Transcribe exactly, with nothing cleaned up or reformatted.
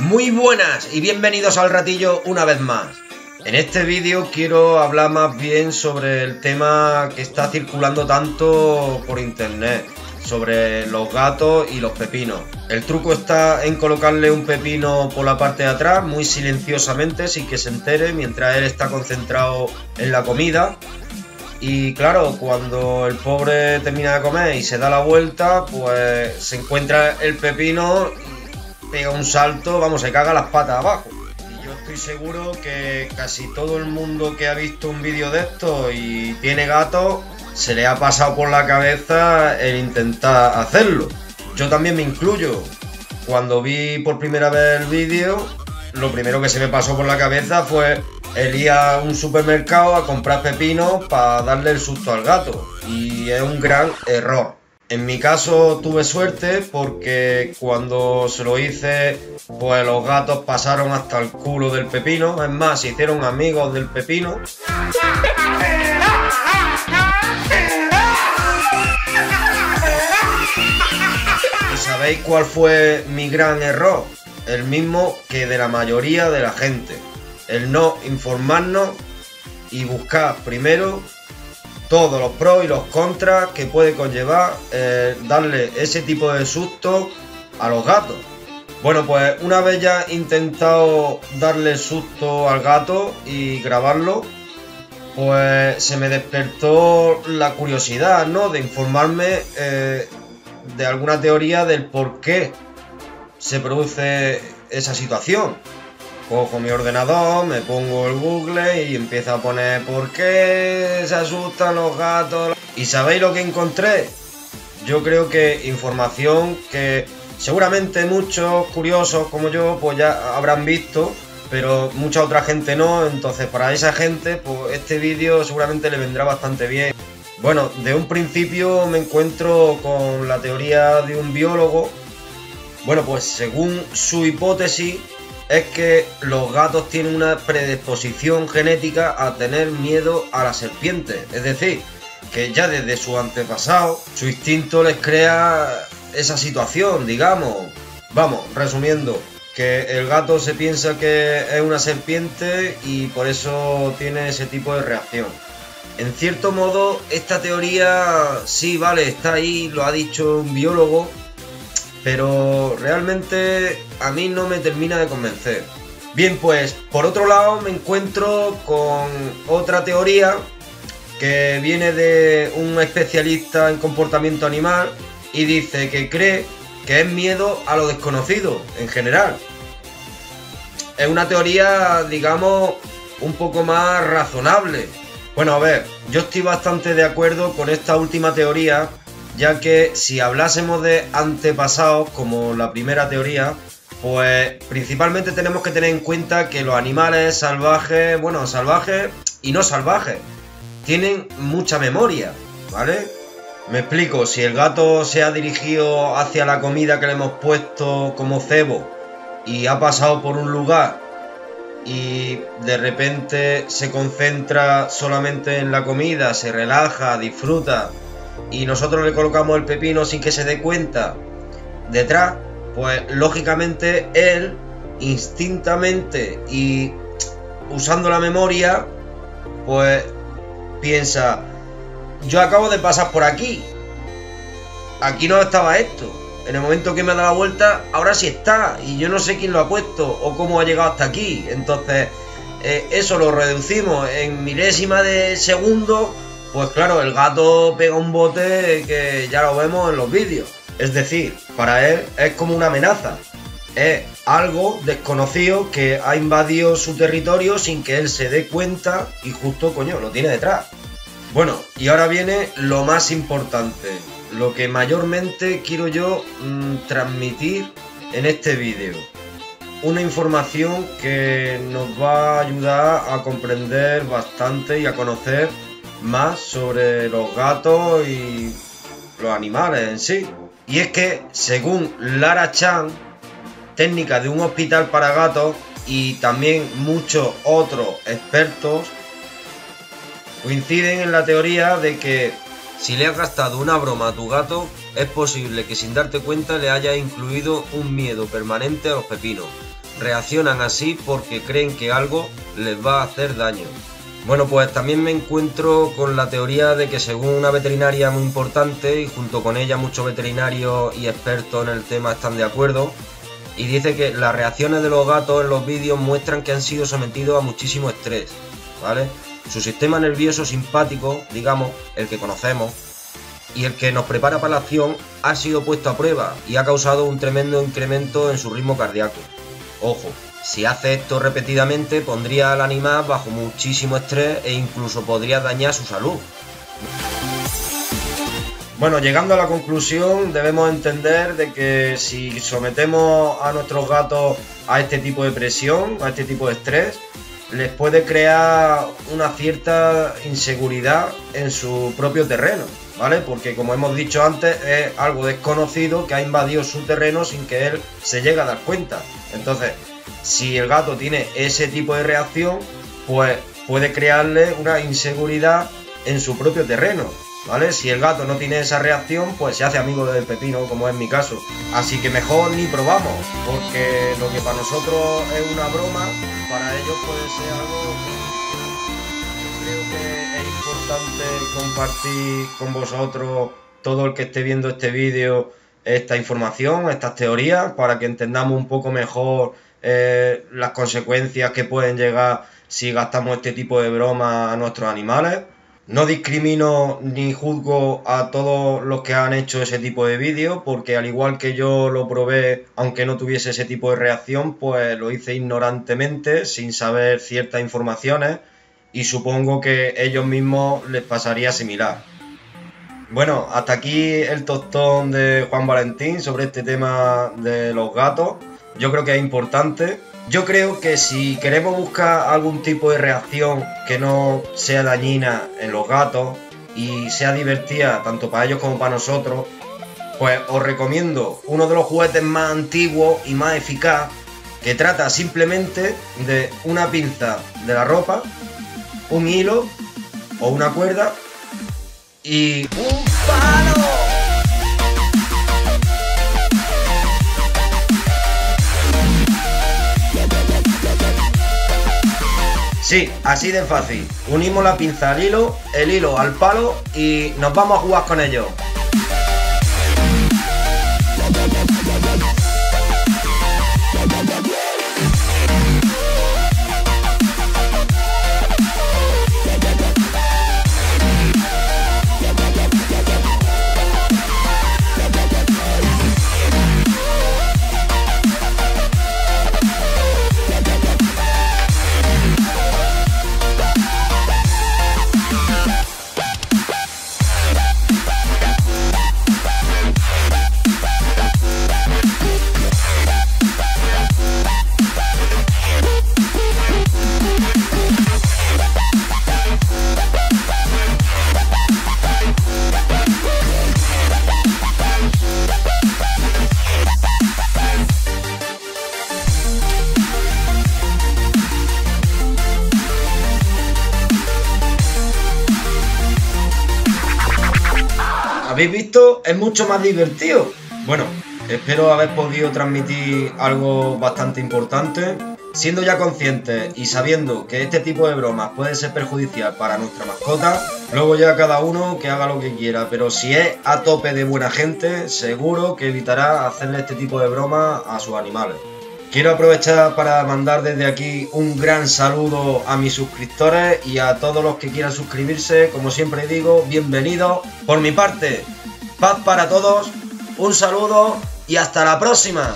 Muy buenas y bienvenidos al ratillo una vez más. En este vídeo quiero hablar más bien sobre el tema que está circulando tanto por internet, sobre los gatos y los pepinos. El truco está en colocarle un pepino por la parte de atrás, muy silenciosamente, sin que se entere, mientras él está concentrado en la comida. Y claro, cuando el pobre termina de comer y se da la vuelta, pues se encuentra el pepino, pega un salto, vamos, se caga las patas abajo. Y yo estoy seguro que casi todo el mundo que ha visto un vídeo de esto y tiene gatos, se le ha pasado por la cabeza el intentar hacerlo. Yo también me incluyo. Cuando vi por primera vez el vídeo, lo primero que se me pasó por la cabeza fue el ir a un supermercado a comprar pepinos para darle el susto al gato. Y es un gran error. En mi caso tuve suerte porque cuando se lo hice, pues los gatos pasaron hasta el culo del pepino. Es más, se hicieron amigos del pepino. ¿Y sabéis cuál fue mi gran error? El mismo que de la mayoría de la gente. El no informarnos y buscar primero todos los pros y los contras que puede conllevar eh, darle ese tipo de susto a los gatos. Bueno, pues una vez ya he intentado darle susto al gato y grabarlo, pues se me despertó la curiosidad, ¿no?, de informarme eh, de alguna teoría del por qué se produce esa situación. Cojo mi ordenador, me pongo el Google y empiezo a poner por qué se asustan los gatos. ¿Y sabéis lo que encontré? Yo creo que información que seguramente muchos curiosos como yo pues ya habrán visto, pero mucha otra gente no. Entonces para esa gente pues este vídeo seguramente le vendrá bastante bien. Bueno, de un principio me encuentro con la teoría de un biólogo. Bueno, pues según su hipótesis es que los gatos tienen una predisposición genética a tener miedo a las serpientes. Es decir, que ya desde su antepasado, su instinto les crea esa situación, digamos. Vamos, resumiendo, que el gato se piensa que es una serpiente y por eso tiene ese tipo de reacción. En cierto modo, esta teoría, sí, vale, está ahí, lo ha dicho un biólogo, pero realmente a mí no me termina de convencer. Bien, pues por otro lado me encuentro con otra teoría que viene de un especialista en comportamiento animal y dice que cree que es miedo a lo desconocido en general. Es una teoría, digamos, un poco más razonable. Bueno, a ver, yo estoy bastante de acuerdo con esta última teoría, ya que si hablásemos de antepasados, como la primera teoría, pues principalmente tenemos que tener en cuenta que los animales salvajes, bueno, salvajes y no salvajes, tienen mucha memoria, ¿vale? Me explico, si el gato se ha dirigido hacia la comida que le hemos puesto como cebo y ha pasado por un lugar y de repente se concentra solamente en la comida, se relaja, disfruta, y nosotros le colocamos el pepino sin que se dé cuenta detrás, pues lógicamente él instintamente y usando la memoria pues piensa: yo acabo de pasar por aquí, aquí no estaba esto, en el momento que me da la vuelta ahora sí está, y yo no sé quién lo ha puesto o cómo ha llegado hasta aquí. Entonces eh, eso lo reducimos en milésima de segundo. Pues claro, el gato pega un bote que ya lo vemos en los vídeos. Es decir, para él es como una amenaza. Es algo desconocido que ha invadido su territorio sin que él se dé cuenta y justo, coño, lo tiene detrás. Bueno, y ahora viene lo más importante, lo que mayormente quiero yo mmm, transmitir en este vídeo. Una información que nos va a ayudar a comprender bastante y a conocer más sobre los gatos y los animales en sí. Y es que, según Lara Chan, técnica de un hospital para gatos, y también muchos otros expertos, Coinciden en la teoría de que si le has gastado una broma a tu gato, es posible que sin darte cuenta le hayas incluido un miedo permanente a los pepinos. Reaccionan así porque creen que algo les va a hacer daño. Bueno, pues también me encuentro con la teoría de que según una veterinaria muy importante, y junto con ella muchos veterinarios y expertos en el tema están de acuerdo, y dice que las reacciones de los gatos en los vídeos muestran que han sido sometidos a muchísimo estrés, ¿vale? Su sistema nervioso simpático, digamos, el que conocemos, y el que nos prepara para la acción, ha sido puesto a prueba y ha causado un tremendo incremento en su ritmo cardíaco. Ojo, si hace esto repetidamente pondría al animal bajo muchísimo estrés e incluso podría dañar su salud. Bueno, llegando a la conclusión, debemos entender de que si sometemos a nuestros gatos a este tipo de presión, a este tipo de estrés, les puede crear una cierta inseguridad en su propio terreno, ¿vale? Porque como hemos dicho antes, es algo desconocido que ha invadido su terreno sin que él se llegue a dar cuenta. Entonces, si el gato tiene ese tipo de reacción, pues puede crearle una inseguridad en su propio terreno, ¿vale? Si el gato no tiene esa reacción, pues se hace amigo del pepino, como es mi caso. Así que mejor ni probamos, porque lo que para nosotros es una broma, para ellos puede ser algo que creo que es importante compartir con vosotros, todo el que esté viendo este vídeo, esta información, estas teorías, para que entendamos un poco mejor eh, las consecuencias que pueden llegar si gastamos este tipo de broma a nuestros animales. No discrimino ni juzgo a todos los que han hecho ese tipo de vídeos, porque al igual que yo lo probé, aunque no tuviese ese tipo de reacción, pues lo hice ignorantemente, sin saber ciertas informaciones, y supongo que ellos mismos les pasaría similar. Bueno, hasta aquí el tostón de Juan Valentín sobre este tema de los gatos. Yo creo que es importante. Yo creo que si queremos buscar algún tipo de reacción que no sea dañina en los gatos y sea divertida tanto para ellos como para nosotros, pues os recomiendo uno de los juguetes más antiguos y más eficaz, que trata simplemente de una pinza de la ropa, un hilo o una cuerda y un palo. Sí, así de fácil. Unimos la pinza al hilo, el hilo al palo y nos vamos a jugar con ellos. ¿Habéis visto? Es mucho más divertido. Bueno, espero haber podido transmitir algo bastante importante. Siendo ya conscientes y sabiendo que este tipo de bromas puede ser perjudicial para nuestra mascota, luego ya cada uno que haga lo que quiera, pero si es a tope de buena gente, seguro que evitará hacerle este tipo de bromas a sus animales. Quiero aprovechar para mandar desde aquí un gran saludo a mis suscriptores y a todos los que quieran suscribirse. Como siempre digo, bienvenidos. Por mi parte, paz para todos, un saludo y hasta la próxima.